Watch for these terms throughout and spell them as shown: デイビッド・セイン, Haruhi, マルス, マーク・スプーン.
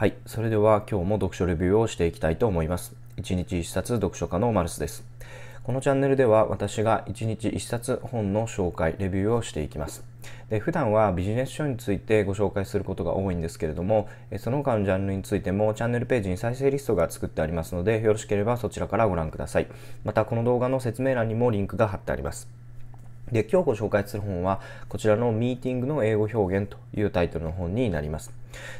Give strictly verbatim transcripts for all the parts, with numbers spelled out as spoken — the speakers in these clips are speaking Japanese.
はい、それでは今日も読書レビューをしていきたいと思います。いちにちいっさつ読書家のマルスです。このチャンネルでは私がいちにちいっさつ本の紹介、レビューをしていきます。で、普段はビジネス書についてご紹介することが多いんですけれども、その他のジャンルについてもチャンネルページに再生リストが作ってありますので、よろしければそちらからご覧ください。またこの動画の説明欄にもリンクが貼ってあります。で、今日ご紹介する本はこちらのミーティングの英語表現というタイトルの本になります。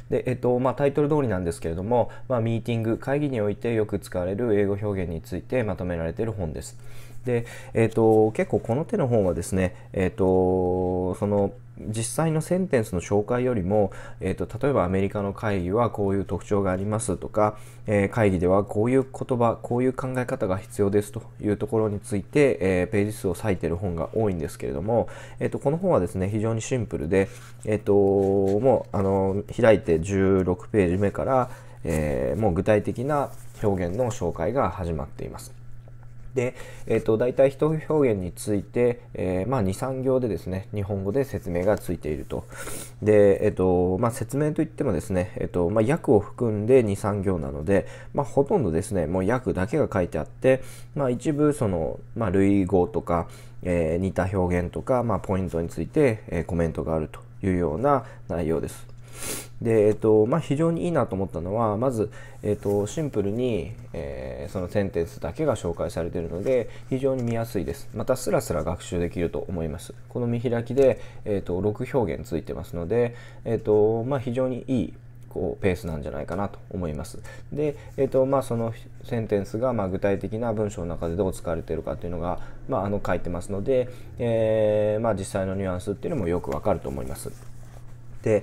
で、えっと、まあ、タイトル通りなんですけれども、まあ、ミーティング、会議においてよく使われる英語表現についてまとめられている本です。で、えっと、結構この手の本はですね、えっと、その、実際のセンテンスの紹介よりも、えーと、例えばアメリカの会議はこういう特徴がありますとか、えー、会議ではこういう言葉、こういう考え方が必要ですというところについて、えー、ページ数を割いている本が多いんですけれども、えーと、この本はですね、非常にシンプルで、えーと、もうあの開いてじゅうろくページ目から、えー、もう具体的な表現の紹介が始まっています。で、えーと、大体一表現について、えーまあ、にさん 行でですね、日本語で説明がついていると。で、えーとまあ、説明といってもですね、えーとまあ、訳を含んでにさん 行なので、まあ、ほとんどですね、もう訳だけが書いてあって、まあ、一部その、まあ、類語とか、えー、似た表現とか、まあ、ポイントについて、えー、コメントがあるというような内容です。で、えっとまあ、非常にいいなと思ったのは、まず、えっと、シンプルに、えー、そのセンテンスだけが紹介されているので非常に見やすいです。またスラスラ学習できると思います。この見開きで、えっと、ろく表現ついてますので、えっとまあ、非常にいいこうペースなんじゃないかなと思います。で、えーとまあ、そのセンテンスがまあ具体的な文章の中でどう使われているかというのが、まあ、あの書いてますので、えーまあ、実際のニュアンスっていうのもよくわかると思います。で、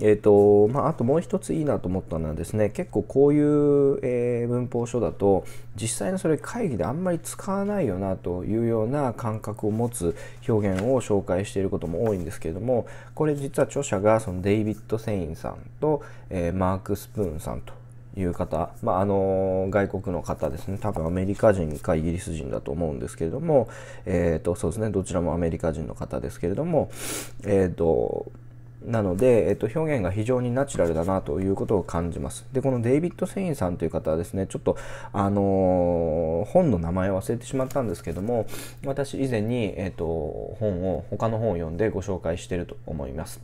えーとまあ、あともう一ついいなと思ったのはですね、結構こういう、えー、文法書だと実際のそれ会議であんまり使わないよなというような感覚を持つ表現を紹介していることも多いんですけれども、これ実は著者がそのデイビッド・セインさんと、えー、マーク・スプーンさんという方、まあ、あの外国の方ですね、多分アメリカ人かイギリス人だと思うんですけれども、えーと、そうですね、どちらもアメリカ人の方ですけれども、えーとなので、えっと、表現が非常にナチュラルだなということを感じます。で、このデイビッド・セインさんという方はですね、ちょっと、あのー、本の名前を忘れてしまったんですけども、私以前に、えっと、本を、他の本を読んでご紹介していると思います。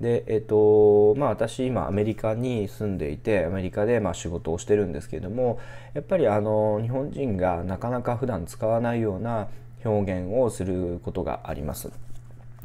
で、えっと、まあ私今アメリカに住んでいて、アメリカでまあ仕事をしてるんですけれども、やっぱりあの、日本人がなかなか普段使わないような表現をすることがあります。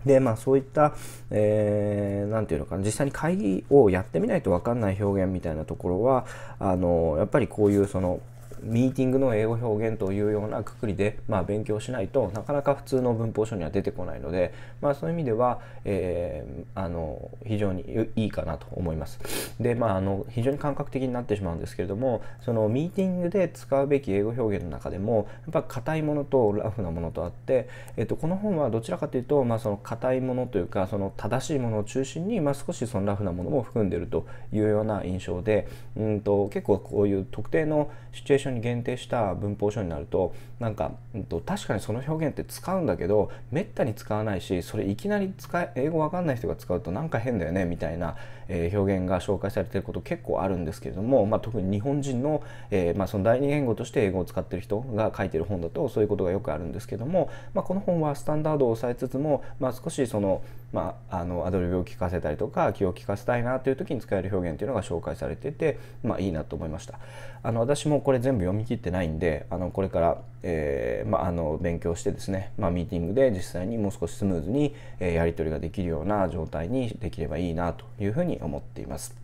で、まあ、そういった、えー、なんていうのかな、実際に会議をやってみないと分かんない表現みたいなところは、あのやっぱりこういうそのミーティングの英語表現というようなくくりで、まあ、勉強しないとなかなか普通の文法書には出てこないので、まあ、そういう意味では、えー、あの非常にいいかなと思います。で、まあ、あの非常に感覚的になってしまうんですけれども、そのミーティングで使うべき英語表現の中でもやっぱ硬いものとラフなものとあって、えっと、この本はどちらかというと、まあ、その硬いものというかその正しいものを中心に、まあ、少しそのラフなものも含んでいるというような印象で、うんと結構こういう特定のシチュエーションに限定した文法書になると、なんか、うん、と確かにその表現って使うんだけどめったに使わないし、それいきなり使え英語わかんない人が使うとなんか変だよねみたいな、えー、表現が紹介されていること結構あるんですけれども、まあ、特に日本人の、えーまあ、その第二言語として英語を使っている人が書いている本だとそういうことがよくあるんですけども、まあ、この本はスタンダードを抑えつつも、まあ、少しその、まあ、あのアドリブを聞かせたりとか気を利かせたいなという時に使える表現というのが紹介されていて、まあ、いいなと思いました。あの私もこれ全部読み切ってないんで、あのこれから、えーまあ、あの勉強してですね、まあ、ミーティングで実際にもう少しスムーズに、えー、やり取りができるような状態にできればいいなというふうに思っています。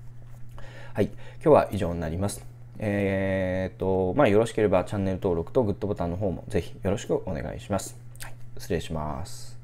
はい、今日は以上になります。えー、っとまあよろしければチャンネル登録とグッドボタンの方もぜひよろしくお願いします。はい、失礼します。